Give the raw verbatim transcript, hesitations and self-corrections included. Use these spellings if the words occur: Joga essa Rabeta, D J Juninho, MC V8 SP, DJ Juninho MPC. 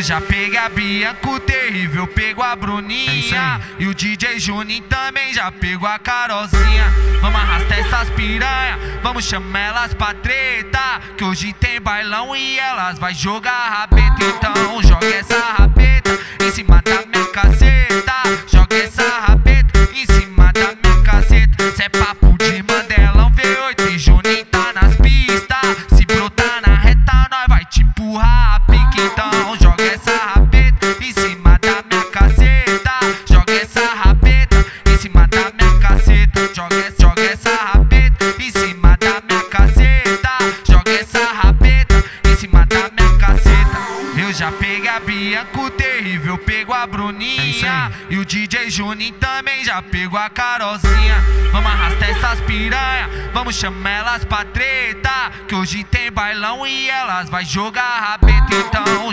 Eu já peguei a Bia com o terrível, pego a Bruninha e o D J Juninho também já pegou a Carolzinha. Vamos arrastar essas piranha, vamos chamar elas pra treta, que hoje tem bailão e elas vai jogar a rabeta. Então joga essa rabeta em cima da minha caceta, joga essa rabeta em cima da minha caceta. Cê é papo de mandelão, V oito e Juninho tá nas pistas. Se brotar na reta, nós vai te empurrar a pique. Então joga essa rabeta em cima da minha caceta, joga essa rabeta em cima da minha caceta, joga essa, joga essa rabeta em cima da minha caceta, joga essa rabeta em cima da minha caceta. Eu já peguei a Bianco terrível, pego a Bruninha e o D J Juninho também já pego a Carolzinha. Vamos arrastar essas piranha, vamos chamar elas pra treta, que hoje tem bailão e elas vai jogar a rabeta. Então